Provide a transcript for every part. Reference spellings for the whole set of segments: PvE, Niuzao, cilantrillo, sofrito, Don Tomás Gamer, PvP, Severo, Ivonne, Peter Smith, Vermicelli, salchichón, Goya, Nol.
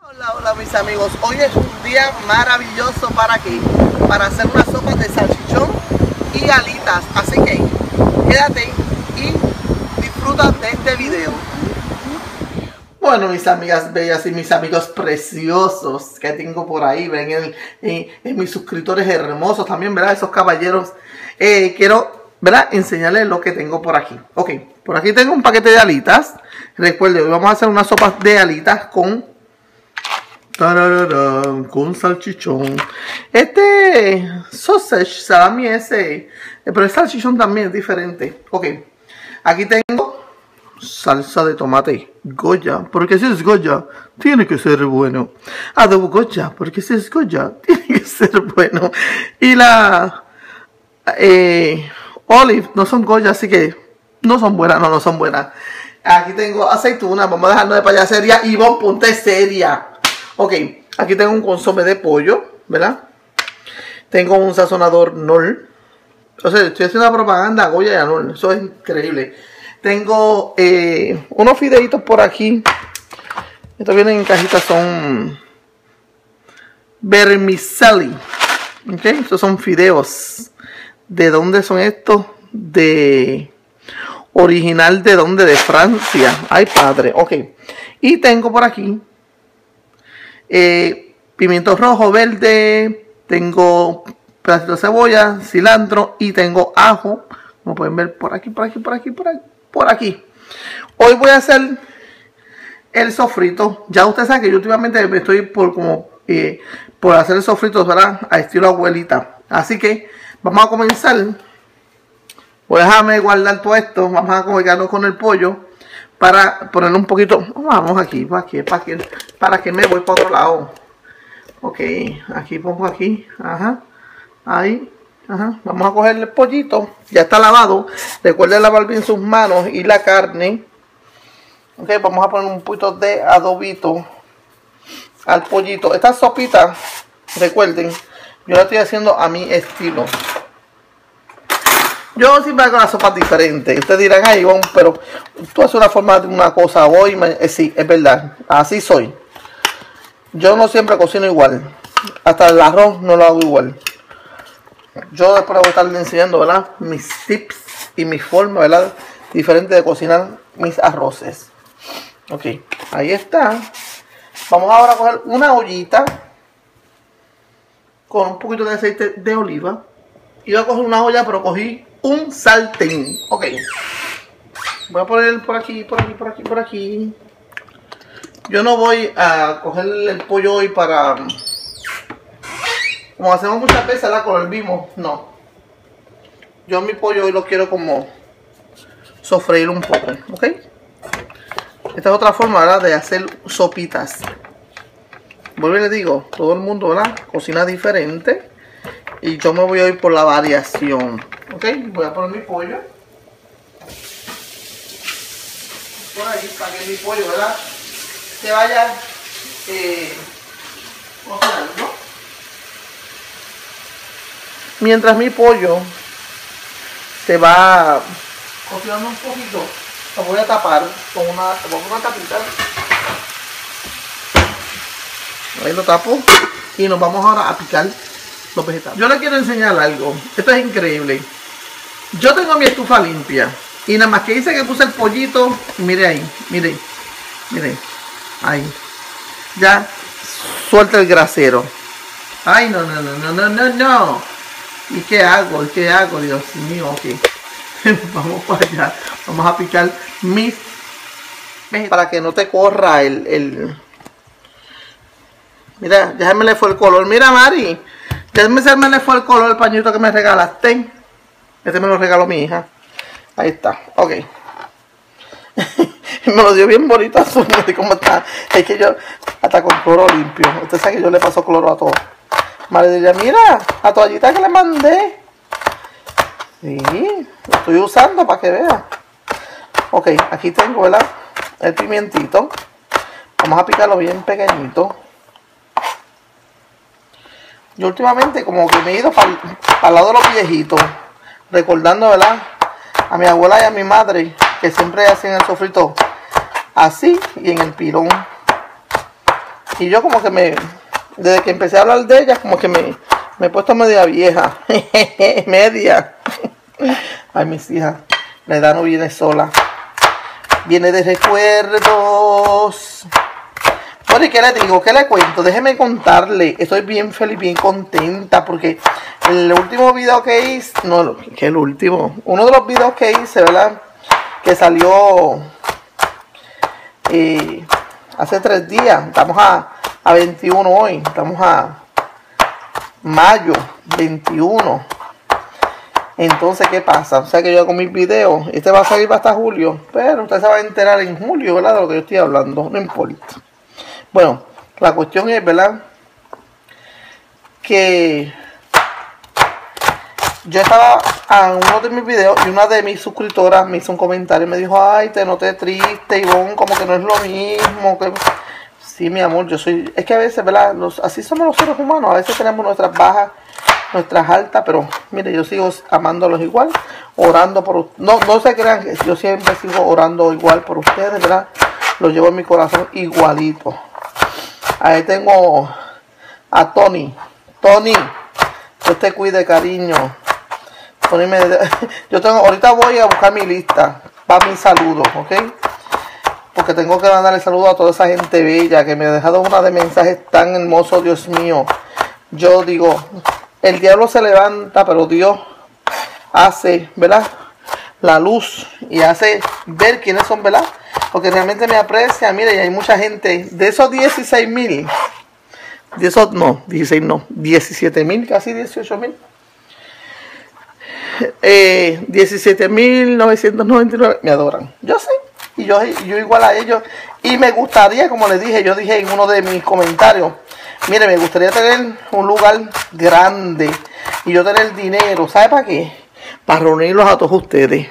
Hola mis amigos, hoy es un día maravilloso para qué, para hacer una sopa de salchichón y alitas, así que quédate y disfruta de este video. Bueno mis amigas bellas y mis amigos preciosos que tengo por ahí, ven en mis suscriptores hermosos también, ¿verdad? Esos caballeros, quiero... ¿verdad? Enseñarles lo que tengo por aquí. Ok, por aquí tengo un paquete de alitas. Recuerden, hoy vamos a hacer una sopa de alitas con salchichón. Este sausage, salami ese, pero el salchichón también es diferente. Ok, aquí tengo salsa de tomate Goya, porque si es Goya, tiene que ser bueno. Adobo Goya, porque si es Goya, tiene que ser bueno. Y la... olive, no son Goya, así que no son buenas, no son buenas. Aquí tengo aceitunas, vamos a dejarnos de payasería. Ivonne, ponte seria. Ok, aquí tengo un consomé de pollo, ¿verdad? Tengo un sazonador Nol. O sea, estoy haciendo una propaganda a Goya y a Nol, eso es increíble. Tengo unos fideitos por aquí. Estos vienen en cajitas, son Vermicelli. Ok, estos son fideos. ¿De dónde son estos? De... original de dónde? De Francia. Ay, padre. Ok. Y tengo por aquí... pimiento rojo, verde. Tengo pedacito de cebolla, cilantro. Y tengo ajo. Como pueden ver por aquí. Hoy voy a hacer el sofrito. Ya ustedes saben que yo últimamente me estoy por hacer el sofrito, ¿verdad? A estilo abuelita. Así que... vamos a comenzar. Voy a dejarme guardar todo esto. Vamos a comerlo con el pollo para ponerle un poquito. Vamos aquí, para que me voy para otro lado. Ok, aquí pongo aquí. Ajá, ahí. Ajá. Vamos a coger el pollito. Ya está lavado. Recuerden lavar bien sus manos y la carne. Ok, vamos a poner un poquito de adobito al pollito. Esta sopita, recuerden, yo la estoy haciendo a mi estilo. Yo siempre hago las sopas diferentes. Ustedes dirán, ay, Ivonne, pero tú haces una forma de una cosa hoy. Sí, es verdad. Así soy. Yo no siempre cocino igual. Hasta el arroz no lo hago igual. Yo después voy a estarle enseñando, ¿verdad? Mis tips y mi forma, ¿verdad? Diferente de cocinar mis arroces. Ok, ahí está. Vamos ahora a coger una ollita con un poquito de aceite de oliva. Iba a coger una olla, pero cogí un sartén. Ok, voy a poner por aquí. Yo no voy a coger el pollo hoy para... como hacemos muchas veces, la colorvimos. No. Yo mi pollo hoy lo quiero como sofreír un poco. Ok. Esta es otra forma, ¿verdad?, de hacer sopitas. Vuelvo y les digo, todo el mundo, ¿verdad?, cocina diferente. Y yo me voy a ir por la variación. Ok, voy a poner mi pollo. Por ahí, para que mi pollo, ¿verdad?, se vaya cocinando. Mientras mi pollo se va cocinando un poquito, lo voy a tapar con una tapita. Ahí lo tapo y nos vamos ahora a picar los vegetales. Yo les quiero enseñar algo. Esto es increíble. Yo tengo mi estufa limpia y nada más que hice que puse el pollito. Mire ahí, mire. Ahí. Ya suelta el grasero. Ay, no. ¿Y qué hago? Dios mío, ok. Vamos para allá. Vamos a picar mis vegetales para que no te corra el... Mira, ya se me le fue el color. Mira, Mari, ya se me le fue el color el pañuelito que me regalaste. Este me lo regaló mi hija. Ahí está, ok. Me lo dio bien bonito azul. ¿Cómo está? Es que yo, hasta con cloro limpio. Usted sabe que yo le paso cloro a todo. Mari diría, mira, la toallita que le mandé. Sí, lo estoy usando para que vea. Ok, aquí tengo, ¿verdad?, el pimientito. Vamos a picarlo bien pequeñito. Yo últimamente como que me he ido para el lado de los viejitos, recordando, ¿verdad?, a mi abuela y a mi madre, que siempre hacían el sofrito así y en el pilón. Y yo como que me... Desde que empecé a hablar de ella, como que me he puesto media vieja. Media. Ay, mis hijas. La edad no viene sola. Viene de recuerdos. Bueno, ¿y qué le digo? ¿Qué le cuento? Déjeme contarle. Estoy bien feliz, bien contenta. Porque el último video que hice... No, que el último. Uno de los videos que hice, ¿verdad? Que salió... hace 3 días. Estamos a 21 hoy. Estamos a... mayo 21. Entonces, ¿qué pasa? O sea que yo con mis videos, este va a salir hasta julio, pero usted se va a enterar en julio, ¿verdad? De lo que yo estoy hablando, no importa. Bueno, la cuestión es, ¿verdad? Que yo estaba a uno de mis videos y una de mis suscriptoras me hizo un comentario y me dijo, ay, te noté triste, Ivonne, como que no es lo mismo, que... Sí, mi amor, yo soy... Es que a veces, ¿verdad? Así somos los seres humanos. A veces tenemos nuestras bajas, nuestras altas, pero mire, yo sigo amándolos igual, orando por... No se crean que yo siempre sigo orando igual por ustedes, ¿verdad? Los llevo en mi corazón igualito. Ahí tengo a Tony. Tony, yo te cuide, cariño. Tony me... Yo tengo... Ahorita voy a buscar mi lista para mis saludos, ¿ok? Porque tengo que mandarle saludos a toda esa gente bella que me ha dejado una de mensajes tan hermosos, Dios mío. Yo digo, el diablo se levanta, pero Dios hace, ¿verdad? La luz y hace ver quiénes son, ¿verdad? Porque realmente me aprecia, mire, y hay mucha gente. De esos 16.000, de esos no, 16 no, 17.000, casi 18.000. 17.999 me adoran, yo sé. Y yo igual a ellos. Y me gustaría, como les dije, yo dije en uno de mis comentarios, mire, me gustaría tener un lugar grande y yo tener dinero, ¿sabe para qué? Para reunirlos a todos ustedes,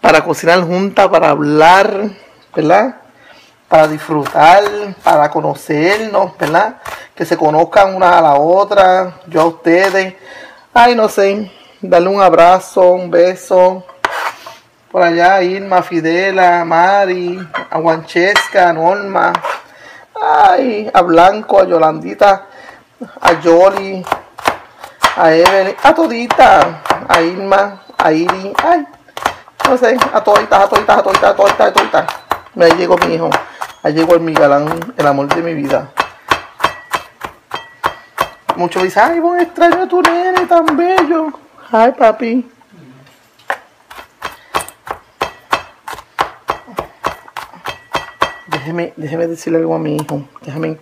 para cocinar juntas, para hablar, ¿verdad? Para disfrutar, para conocernos, ¿verdad? Que se conozcan una a la otra, yo a ustedes. Ay, no sé, darle un abrazo, un beso. Por allá, Irma, Fidela, Mari, a Guanchesca, a Norma, ay, a Blanco, a Yolandita, a Yoli, a Evelyn, a todita, a Irma, a Iri, ay, no sé, a toditas. Ahí llegó mi hijo, ahí llegó mi galán, el amor de mi vida. Muchos dicen, ay, buen extraño a tu nene tan bello. Ay, papi. Déjeme decirle algo a mi hijo. Déjame,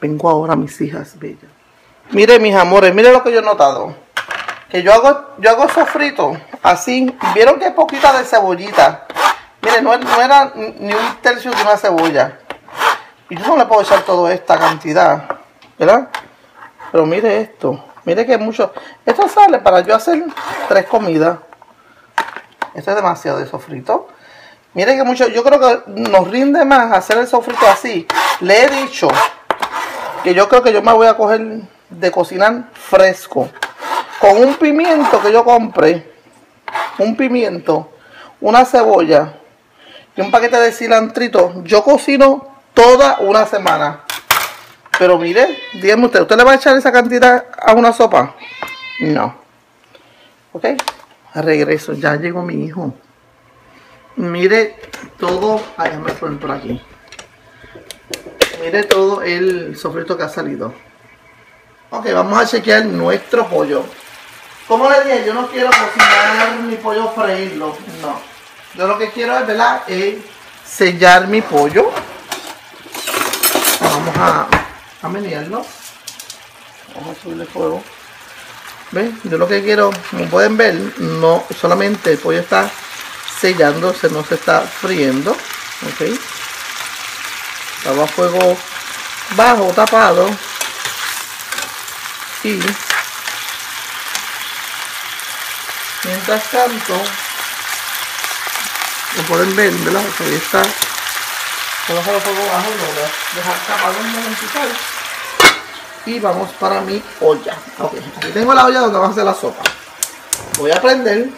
vengo ahora a mis hijas bellas. Mire, mis amores, mire lo que yo he notado. Que yo hago sofrito, así. ¿Vieron que poquita de cebollita? Mire, no era ni 1/3 de una cebolla. Y yo no le puedo echar toda esta cantidad, ¿verdad? Pero mire esto. Mire que mucho. Esto sale para yo hacer 3 comidas. Esto es demasiado de sofrito. Miren que mucho, yo creo que nos rinde más hacer el sofrito así. Le he dicho que yo creo que yo me voy a coger de cocinar fresco. Con un pimiento que yo compré, un pimiento, una cebolla y un paquete de cilantrito, yo cocino toda una semana. Pero mire, díganme usted, ¿usted le va a echar esa cantidad a una sopa? No. Ok, regreso, ya llegó mi hijo. Mire todo, ay, déjame poner por aquí. Mire todo el sofrito que ha salido. Ok, vamos a chequear nuestro pollo. Como le dije, yo no quiero cocinar mi pollo, freírlo, no. Yo lo que quiero es, ¿verdad? Sellar mi pollo. Vamos a menearlo. Vamos a subirle fuego. ¿Ven? Yo lo que quiero, como pueden ver, no solamente el pollo está sellándose, no se está friendo, ok. Estaba a fuego bajo, tapado, y mientras tanto, lo pueden ver, ¿verdad? Ahí está, con a fuego bajo, lo voy a dejar tapado un momentito y vamos para mi olla. Ok, aquí tengo la olla donde vamos a hacer la sopa. Voy a prender.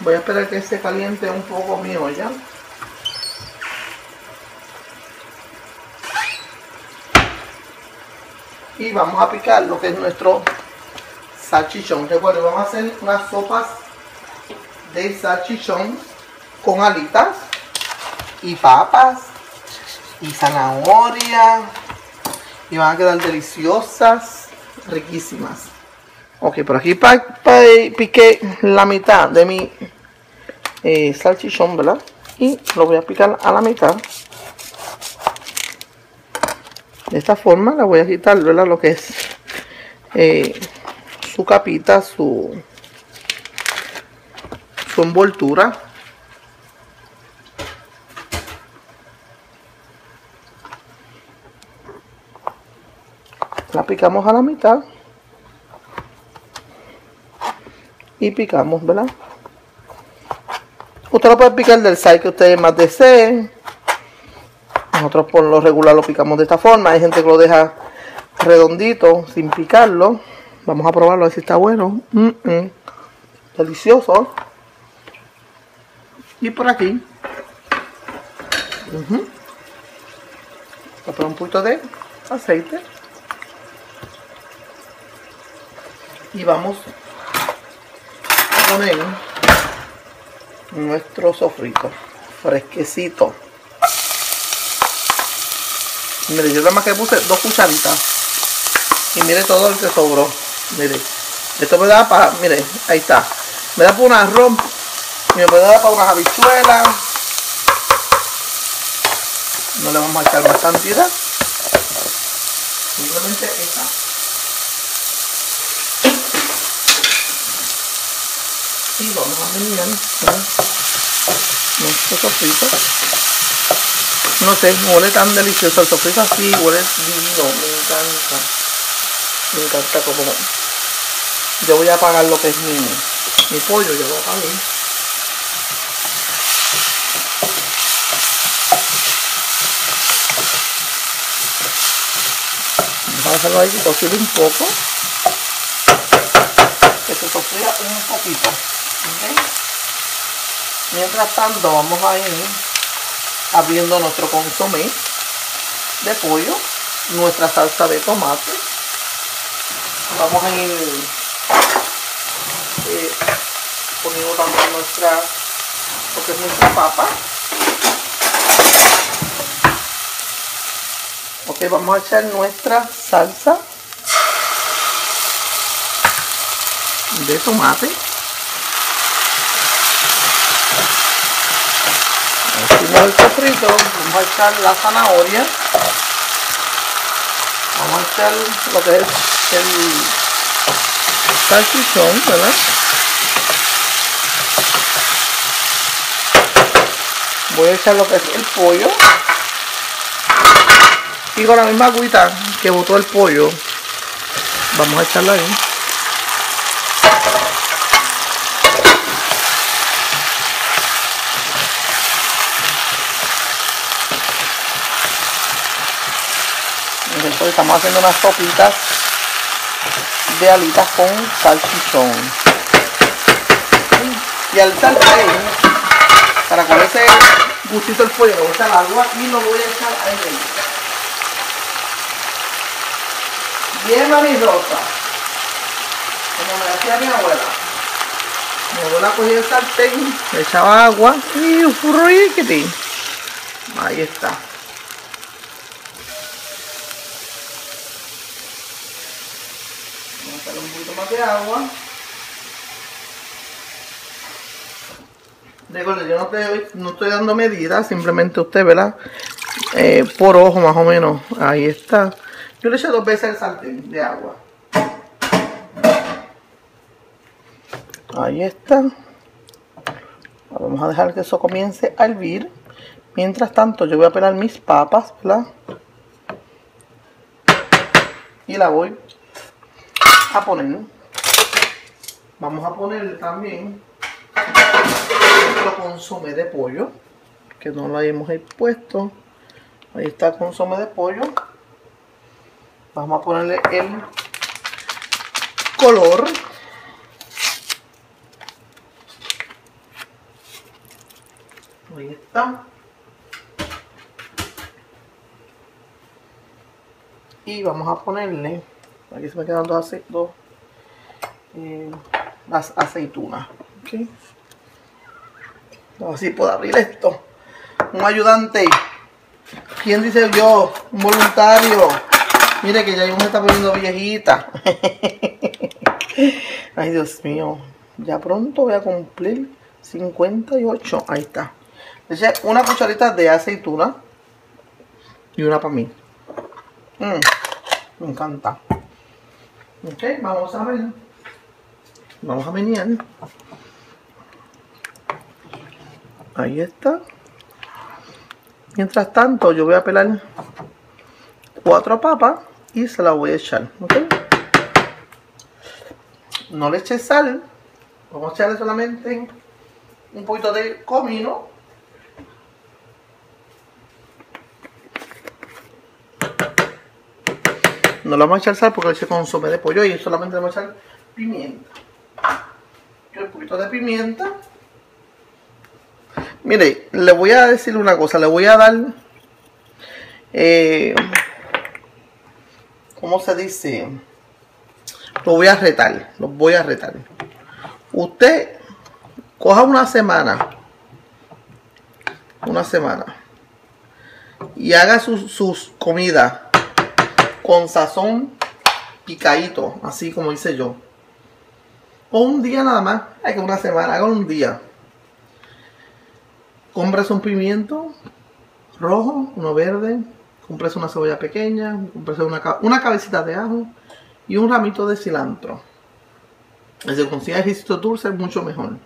Voy a esperar que se caliente un poco mi olla. y vamos a picar lo que es nuestro salchichón. Recuerden, vamos a hacer unas sopas de salchichón con alitas y papas y zanahoria, y van a quedar deliciosas, riquísimas. Ok, por aquí piqué la mitad de mi salchichón, ¿verdad? Y lo voy a picar a la mitad. De esta forma la voy a quitar, ¿verdad? Lo que es su capita, su envoltura. La picamos a la mitad. Y picamos, ¿verdad? Usted lo puede picar del size que ustedes más deseen. Nosotros por lo regular lo picamos de esta forma. Hay gente que lo deja redondito sin picarlo. Vamos a probarlo a ver si está bueno. Delicioso. Y por aquí. Voy a poner un poquito de aceite. Y vamos a poner nuestro sofrito fresquecito. Mire, yo nada más que puse 2 cucharitas y mire todo el que sobró. Mire, esto me da para, mire, ahí está, me da para un arroz, me da para unas habichuelas. No le vamos a echar más cantidad, simplemente esta. Y vamos a venir nuestro sofrito. No sé, huele tan delicioso el sofrito así, huele divino, me encanta como... Yo voy a apagar lo que es mi pollo, yo lo apagué. Vamos a dejarlo ahí que cocine un poco, que se sofría un poquito. ¿Okay? Mientras tanto vamos a ir abriendo nuestro consomé de pollo, nuestra salsa de tomate. Vamos a ir poniendo también nuestra papa. Ok, vamos a echar nuestra salsa de tomate. El sofrito, vamos a echar la zanahoria, vamos a echar lo que es el salchichón, ¿verdad? Voy a echar lo que es el pollo y con la misma agüita que botó el pollo vamos a echarla ahí. Entonces estamos haciendo unas sopitas de alitas con salchichón. Y al salseo, para que ese gustito el pollo, voy a echar agua y lo voy a echar ahí dentro. Yema mi rosa. Como me decía mi abuela. Mi abuela cogía el sartén, le echaba agua y un furriquiti. Ahí está. Un poquito más de agua. Recuerden, yo no estoy dando medidas, simplemente usted, ¿verdad? Por ojo más o menos. Ahí está. Yo le eché 2 veces el sartén de agua. Ahí está. Ahora vamos a dejar que eso comience a hervir. Mientras tanto, yo voy a pelar mis papas, ¿verdad? Y la voy a poner. Vamos a ponerle también nuestro consomé de pollo, que no lo hemos puesto. Ahí está el consomé de pollo. Vamos a ponerle el color. Ahí está. Y vamos a ponerle Aquí se me quedan las aceitunas. ¿Okay? Así puedo abrir esto. Un ayudante. ¿Quién dice yo? Un voluntario. Mire que ya uno se está poniendo viejita. Ay, Dios mío. Ya pronto voy a cumplir 58. Ahí está. Le eché una cucharita de aceituna. Y una para mí. Me encanta. Ok, vamos a ver. Vamos a menear. Ahí está. Mientras tanto, yo voy a pelar 4 papas y se las voy a echar. ¿Okay? No le eché sal. Vamos a echarle solamente un poquito de comino. No le vamos a echar sal porque le eché consomé de pollo y solamente le vamos a echar pimienta. Un poquito de pimienta. Mire, le voy a decir una cosa, le voy a dar, ¿cómo se dice? Lo voy a retar, los voy a retar. Usted coja una semana, y haga sus comidas con sazón picadito, así como hice yo. O un día nada más, hay que una semana, haga un día. Compras un pimiento rojo, uno verde, compras una cebolla pequeña, compras una cabecita de ajo y un ramito de cilantro. Si consigue ajicito dulce, mucho mejor.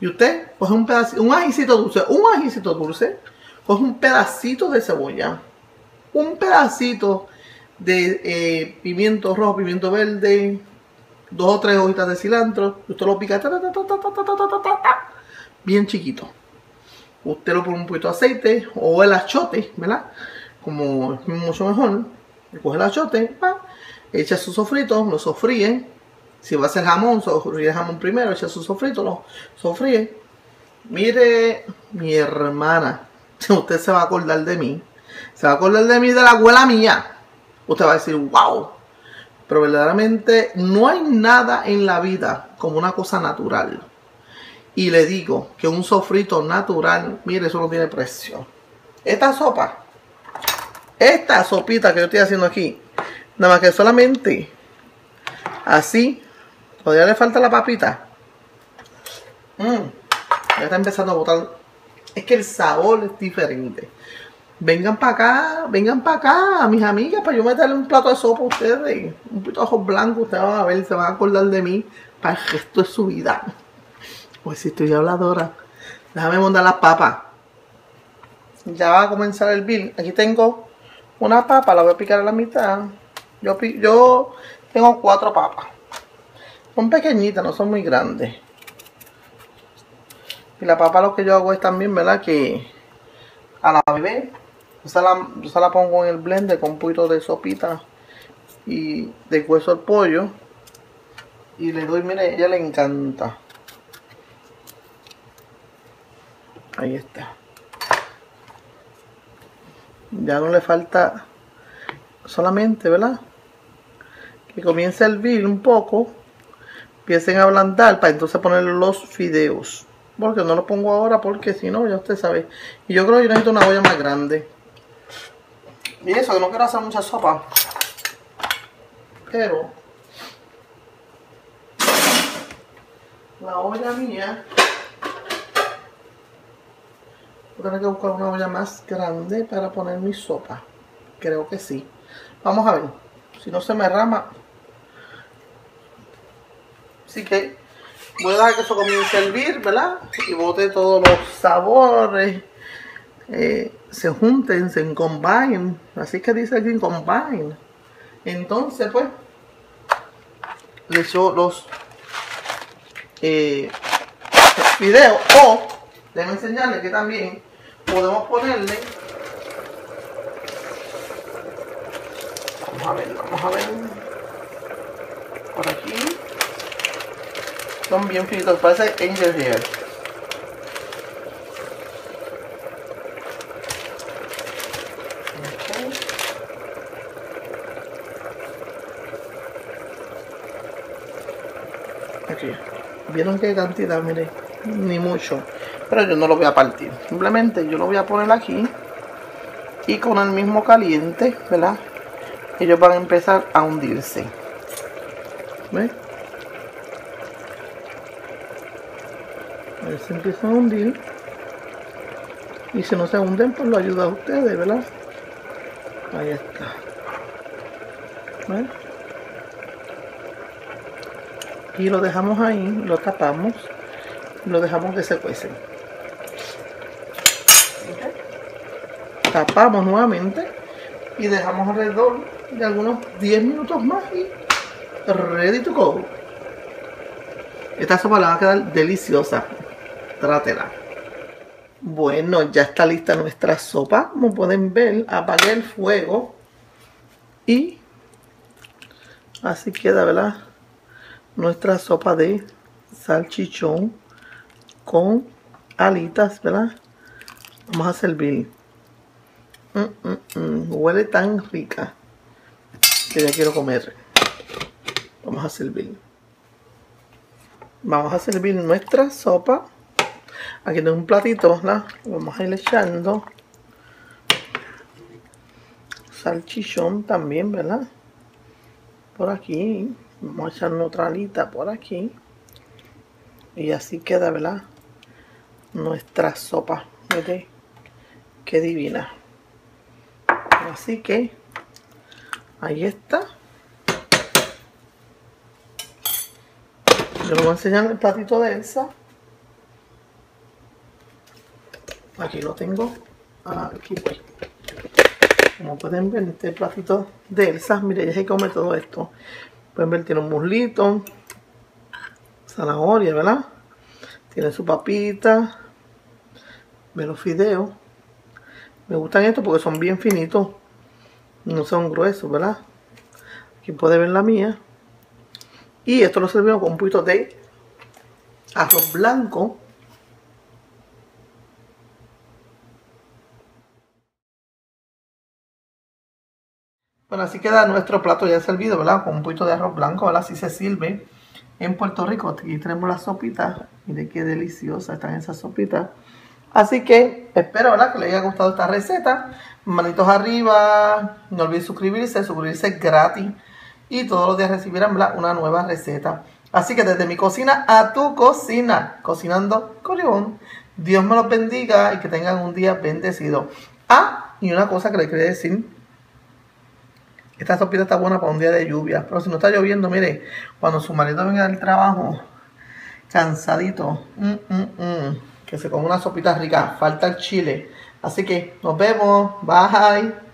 Y usted coge un pedacito, un ajicito dulce, coge un pedacito de cebolla, un pedacito de pimiento rojo, pimiento verde, 2 o 3 hojitas de cilantro, y usted lo pica bien chiquito. Usted lo pone un poquito de aceite o el achote, ¿verdad? Como es mucho mejor. Le coge el achote, va, echa su sofrito, lo sofríe. Si va a hacer jamón, sofríe el jamón primero, echa su sofrito, lo sofríe. Mire, mi hermana, usted se va a acordar de mí. Se va a acordar de mí, de la abuela mía. Usted va a decir, wow. Pero verdaderamente no hay nada en la vida como una cosa natural. Y le digo que un sofrito natural, mire, eso no tiene precio. Esta sopa, esta sopita que yo estoy haciendo aquí, nada más que solamente así, todavía le falta la papita. Ya está empezando a botar. Es que el sabor es diferente. Vengan para acá, mis amigas, para yo meterle un plato de sopa a ustedes. Un poquito de ojos blancos, ustedes van a ver, se van a acordar de mí para el resto de su vida. Pues si estoy habladora, déjame montar las papas. Ya va a comenzar a hervir. Aquí tengo una papa, la voy a picar a la mitad. Yo tengo 4 papas. Son pequeñitas, no son muy grandes. Y la papa lo que yo hago es también, ¿verdad? Que a la bebé, yo se la pongo en el blender con un poquito de sopita y de hueso al pollo. Y le doy, mire, a ella le encanta. Ahí está. Ya no le falta solamente, ¿verdad? Que comience a hervir un poco. Empiecen a ablandar para entonces poner los fideos. Porque no lo pongo ahora porque si no, ya usted sabe. Y yo creo que yo necesito una olla más grande. Y eso, que no quiero hacer mucha sopa. Pero la olla mía, voy a tener que buscar una olla más grande para poner mi sopa. Creo que sí. Vamos a ver. Si no se me rama. Así que voy a dejar que eso comience a hervir, ¿verdad? Y bote todos los sabores. Se junten, se combinen. Así que dice aquí combine. Entonces, pues, le echo los fideos. O, déjenme enseñarles que también podemos ponerle, vamos a ver, por aquí, son bien finitos, parece angel hair, okay. aquí. ¿Vieron qué cantidad? Miren, ni mucho. Pero yo no lo voy a partir. Simplemente yo lo voy a poner aquí. Y con el mismo caliente, ¿verdad? Ellos van a empezar a hundirse. ¿Ves? A ver, se empiezan a hundir. Y si no se hunden, pues lo ayuda a ustedes, ¿verdad? Ahí está. ¿Ves? Y lo dejamos ahí, lo tapamos, lo dejamos que se cuecen. Tapamos nuevamente y dejamos alrededor de algunos 10 minutos más y ready to go. Esta sopa la va a quedar deliciosa. Trátela. Bueno, ya está lista nuestra sopa. Como pueden ver, apagué el fuego y así queda, ¿verdad? Nuestra sopa de salchichón con alitas, ¿verdad? Vamos a servir. Huele tan rica que ya quiero comer. Vamos a servir. Vamos a servir nuestra sopa. Aquí tengo un platito, ¿verdad? Vamos a ir echando salchichón también, ¿verdad? Por aquí. Vamos a echarle otra alita por aquí. Y así queda, ¿verdad? Nuestra sopa. Miren qué divina. Así que ahí está. Yo les voy a enseñar el platito de Elsa. Aquí lo tengo. Aquí voy. Como pueden ver, este platito de Elsa. Mire, ella se come todo esto. Pueden ver, tiene un muslito, zanahoria, ¿verdad? Tiene su papita. Ve los fideos. Me gustan estos porque son bien finitos. No son gruesos, ¿verdad? Aquí puede ver la mía. Y esto lo servimos con un poquito de arroz blanco. Bueno, así queda nuestro plato ya servido, ¿verdad? Con un poquito de arroz blanco, ¿verdad? Así se sirve en Puerto Rico. Aquí tenemos las sopitas. Miren qué deliciosa están esas sopitas. Así que espero, ¿verdad?, que les haya gustado esta receta. Manitos arriba. No olviden suscribirse. Suscribirse es gratis. Y todos los días recibirán, ¿verdad?, una nueva receta. Así que desde mi cocina a tu cocina. Cocinando con Ivonne. Dios me los bendiga y que tengan un día bendecido. Ah, y una cosa que les quería decir. Esta sopita está buena para un día de lluvia. Pero si no está lloviendo, mire, cuando su marido venga del trabajo, cansadito. Que se come una sopita rica, falta el chile. Así que nos vemos, bye.